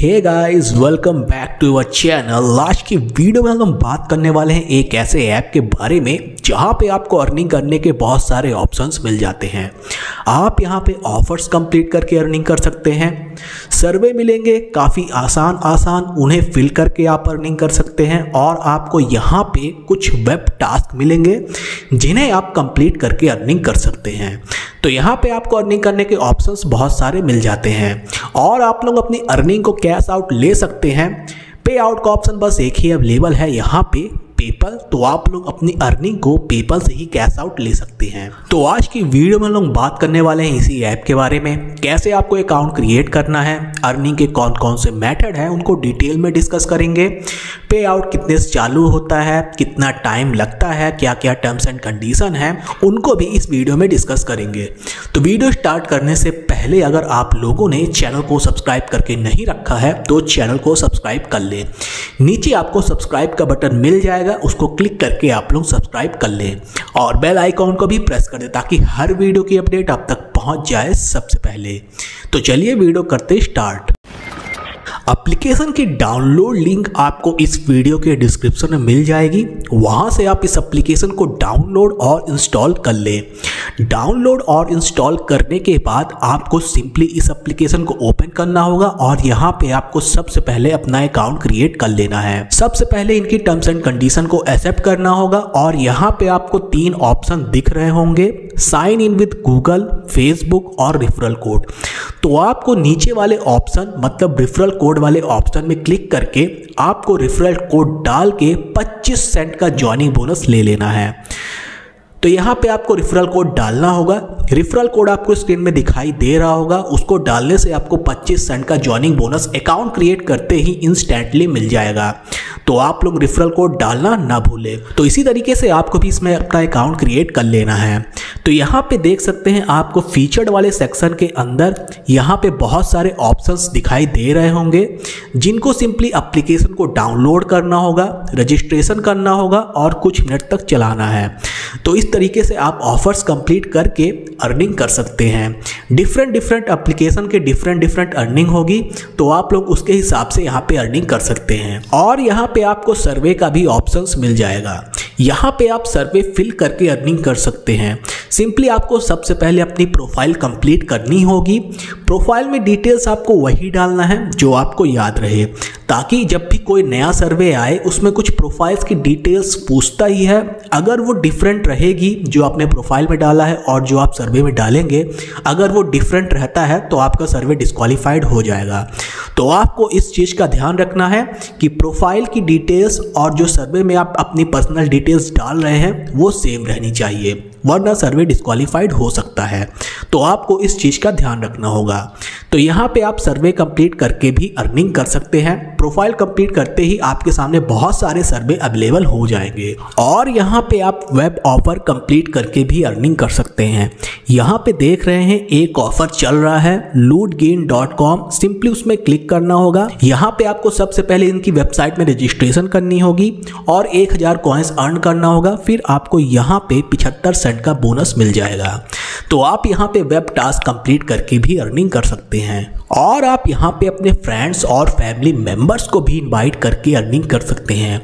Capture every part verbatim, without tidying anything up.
Hey guys welcome back to our channel. आज की video में हम बात करने वाले हैं एक ऐसे ऐप के बारे में जहां पे आपको अर्निंग करने के बहुत सारे ऑप्शंस मिल जाते हैं। आप यहां पे ऑफर्स कंप्लीट करके अर्निंग कर सकते हैं, सर्वे मिलेंगे काफ़ी आसान आसान, उन्हें फिल करके आप अर्निंग कर सकते हैं और आपको यहाँ पे कुछ वेब टास्क मिलेंगे जिन्हें आप कंप्लीट करके अर्निंग कर सकते हैं। तो यहाँ पे आपको अर्निंग करने के ऑप्शंस बहुत सारे मिल जाते हैं और आप लोग अपनी अर्निंग को कैश आउट ले सकते हैं। पे आउट का ऑप्शन बस एक ही अवेलेबल है यहाँ पे, पेपल। तो आप लोग अपनी अर्निंग को पेपल से ही कैश आउट ले सकते हैं। तो आज की वीडियो में हम लोग बात करने वाले हैं इसी ऐप के बारे में, कैसे आपको अकाउंट क्रिएट करना है, अर्निंग के कौन कौन से मेथड हैं उनको डिटेल में डिस्कस करेंगे, पे आउट कितने से चालू होता है, कितना टाइम लगता है, क्या क्या टर्म्स एंड कंडीशन है, उनको भी इस वीडियो में डिस्कस करेंगे। तो वीडियो स्टार्ट करने से पहले अगर आप लोगों ने चैनल को सब्सक्राइब करके नहीं रखा है तो चैनल को सब्सक्राइब कर लें। नीचे आपको सब्सक्राइब का बटन मिल जाएगा, उसको क्लिक करके आप लोग सब्सक्राइब कर लें और बेल आइकॉन को भी प्रेस कर दें ताकि हर वीडियो की अपडेट आप तक पहुंच जाए सबसे पहले। तो चलिए वीडियो करते स्टार्ट। एप्लीकेशन की डाउनलोड लिंक आपको इस वीडियो के डिस्क्रिप्शन में मिल जाएगी, वहां से आप इस एप्लीकेशन को डाउनलोड और इंस्टॉल कर लें। डाउनलोड और इंस्टॉल करने के बाद आपको सिंपली इस एप्लीकेशन को ओपन करना होगा और यहां पे आपको सबसे पहले अपना अकाउंट क्रिएट कर लेना है। सबसे पहले इनकी टर्म्स एंड कंडीशन को एक्सेप्ट करना होगा और यहाँ पे आपको तीन ऑप्शन दिख रहे होंगे, sign in with Google, Facebook और रेफरल कोड। तो आपको नीचे वाले ऑप्शन मतलब रेफरल कोड वाले ऑप्शन में क्लिक करके आपको रेफरल कोड डाल के पच्चीस सेंट का जॉइनिंग बोनस ले लेना है। तो यहाँ पे आपको रेफरल कोड डालना होगा, रेफरल कोड आपको स्क्रीन में दिखाई दे रहा होगा, उसको डालने से आपको पच्चीस सेंट का जॉइनिंग बोनस अकाउंट क्रिएट करते ही इंस्टेंटली मिल जाएगा। तो आप लोग रेफरल कोड डालना ना भूलें। तो इसी तरीके से आपको भी इसमें अपना अकाउंट क्रिएट कर लेना है। तो यहाँ पे देख सकते हैं आपको फीचर्ड वाले सेक्शन के अंदर यहाँ पे बहुत सारे ऑप्शंस दिखाई दे रहे होंगे जिनको सिंपली एप्लीकेशन को डाउनलोड करना होगा, रजिस्ट्रेशन करना होगा और कुछ मिनट तक चलाना है। तो इस तरीके से आप ऑफर्स कंप्लीट करके अर्निंग कर सकते हैं। डिफरेंट डिफरेंट एप्लीकेशन के डिफरेंट डिफरेंट अर्निंग होगी, तो आप लोग उसके हिसाब से यहाँ पे अर्निंग कर सकते हैं। और यहाँ पे आपको सर्वे का भी ऑप्शंस मिल जाएगा, यहाँ पे आप सर्वे फिल करके अर्निंग कर सकते हैं। सिंपली आपको सबसे पहले अपनी प्रोफाइल कंप्लीट करनी होगी। प्रोफाइल में डिटेल्स आपको वही डालना है जो आपको याद रहे, ताकि जब भी कोई नया सर्वे आए उसमें कुछ प्रोफाइल्स की डिटेल्स पूछता ही है, अगर वो डिफरेंट रहेगी जो आपने प्रोफाइल में डाला है और जो आप सर्वे में डालेंगे, अगर वो डिफरेंट रहता है तो आपका सर्वे डिस्क्वालीफाइड हो जाएगा। तो आपको इस चीज़ का ध्यान रखना है कि प्रोफाइल की डिटेल्स और जो सर्वे में आप अपनी पर्सनल डिटेल्स डाल रहे हैं वो सेम रहनी चाहिए, वरना सर्वे डिस्क्वालीफाइड हो सकता है। तो आपको इस चीज़ का ध्यान रखना होगा। तो यहाँ पे आप सर्वे कंप्लीट करके भी अर्निंग कर सकते हैं। प्रोफाइल कंप्लीट करते ही आपके सामने बहुत सारे सर्वे अवेलेबल हो जाएंगे और यहाँ पे आप वेब ऑफर कंप्लीट करके भी अर्निंग कर सकते हैं। यहाँ पे देख रहे हैं एक ऑफर चल रहा है loot gain dot com, simply उसमें क्लिक करना होगा। यहाँ पे आपको सबसे पहले इनकी वेबसाइट में रजिस्ट्रेशन करनी होगी और एक हजार कॉइंस अर्न करना होगा, फिर आपको यहाँ पे पिछहत्तर सेंट का बोनस मिल जाएगा। तो आप यहाँ पे वेब टास्क कंप्लीट करके भी अर्निंग कर सकते हैं और आप यहाँ पे अपने फ्रेंड्स और फैमिली मेंबर्स को भी इनवाइट करके अर्निंग कर सकते हैं।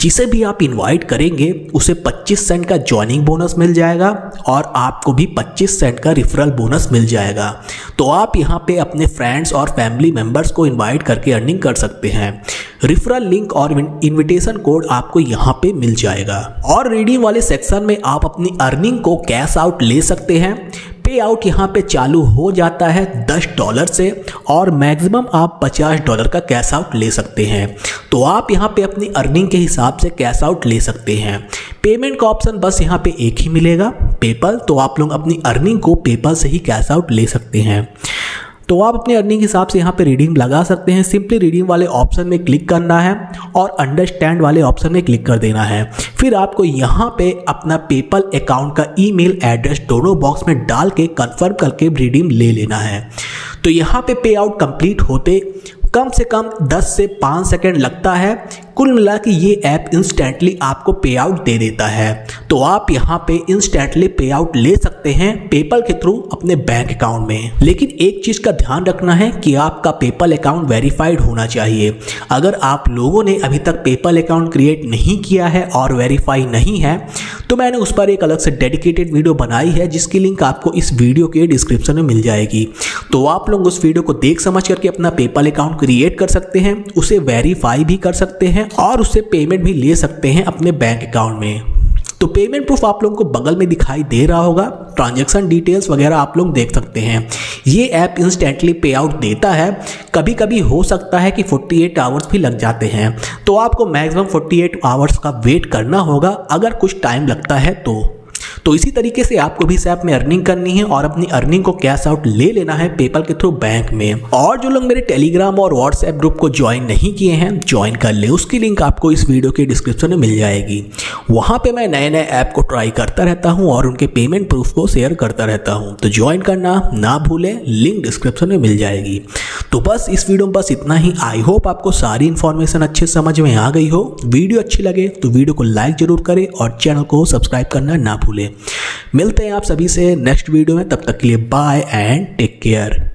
जिसे भी आप इनवाइट करेंगे उसे पच्चीस सेंट का जॉइनिंग बोनस मिल जाएगा और आपको भी पच्चीस सेंट का रिफरल बोनस मिल जाएगा। तो आप यहाँ पे अपने फ्रेंड्स और फैमिली मेंबर्स को इनवाइट करके अर्निंग कर सकते हैं। रिफरल लिंक और इन्विटेशन कोड आपको यहाँ पे मिल जाएगा और रीडिंग वाले सेक्शन में आप अपनी अर्निंग को कैश आउट ले सकते हैं। पे आउट यहाँ पे चालू हो जाता है दस डॉलर से और मैक्सिमम आप पचास डॉलर का कैश आउट ले सकते हैं। तो आप यहाँ पे अपनी अर्निंग के हिसाब से कैश आउट ले सकते हैं। पेमेंट का ऑप्शन बस यहाँ पे एक ही मिलेगा, पेपल। तो आप लोग अपनी अर्निंग को पेपल से ही कैश आउट ले सकते हैं। तो आप अपने अर्निंग के हिसाब से यहाँ पे रीडिंग लगा सकते हैं। सिंपली रीडिंग वाले ऑप्शन में क्लिक करना है और अंडरस्टैंड वाले ऑप्शन में क्लिक कर देना है। फिर आपको यहाँ पे अपना पेपल अकाउंट का ईमेल एड्रेस दोनों बॉक्स में डाल के कंफर्म करके रीडिंग ले लेना है। तो यहाँ पे पे आउट कंप्लीट होते कम से कम दस से पाँच सेकेंड लगता है, कुल मिला के ये ऐप इंस्टेंटली आपको पे आउट दे देता है। तो आप यहाँ पे इंस्टेंटली पे आउट ले सकते हैं पेपल के थ्रू अपने बैंक अकाउंट में। लेकिन एक चीज का ध्यान रखना है कि आपका पेपल अकाउंट वेरीफाइड होना चाहिए। अगर आप लोगों ने अभी तक पेपल अकाउंट क्रिएट नहीं किया है और वेरीफाई नहीं है तो मैंने उस पर एक अलग से डेडिकेटेड वीडियो बनाई है जिसकी लिंक आपको इस वीडियो के डिस्क्रिप्शन में मिल जाएगी। तो आप लोग उस वीडियो को देख समझ करके अपना पेपल अकाउंट क्रिएट कर सकते हैं, उसे वेरीफाई भी कर सकते हैं और उससे पेमेंट भी ले सकते हैं अपने बैंक अकाउंट में। तो पेमेंट प्रूफ आप लोगों को बगल में दिखाई दे रहा होगा, ट्रांजैक्शन डिटेल्स वगैरह आप लोग देख सकते हैं। ये ऐप इंस्टेंटली पे आउट देता है, कभी कभी हो सकता है कि अड़तालीस आवर्स भी लग जाते हैं। तो आपको मैक्सिमम अड़तालीस आवर्स का वेट करना होगा अगर कुछ टाइम लगता है तो। तो इसी तरीके से आपको भी इस ऐप में अर्निंग करनी है और अपनी अर्निंग को कैश आउट ले लेना है पेपल के थ्रू बैंक में। और जो लोग मेरे टेलीग्राम और व्हाट्सएप ग्रुप को ज्वाइन नहीं किए हैं ज्वाइन कर ले, उसकी लिंक आपको इस वीडियो के डिस्क्रिप्शन में मिल जाएगी। वहाँ पे मैं नए नए ऐप को ट्राई करता रहता हूँ और उनके पेमेंट प्रूफ को शेयर करता रहता हूँ। तो ज्वाइन करना ना भूलें, लिंक डिस्क्रिप्शन में मिल जाएगी। तो बस इस वीडियो में बस इतना ही। आई होप आपको सारी इन्फॉर्मेशन अच्छे समझ में आ गई हो। वीडियो अच्छी लगे तो वीडियो को लाइक जरूर करें और चैनल को सब्सक्राइब करना ना भूलें। मिलते हैं आप सभी से नेक्स्ट वीडियो में, तब तक के लिए बाय एंड टेक केयर।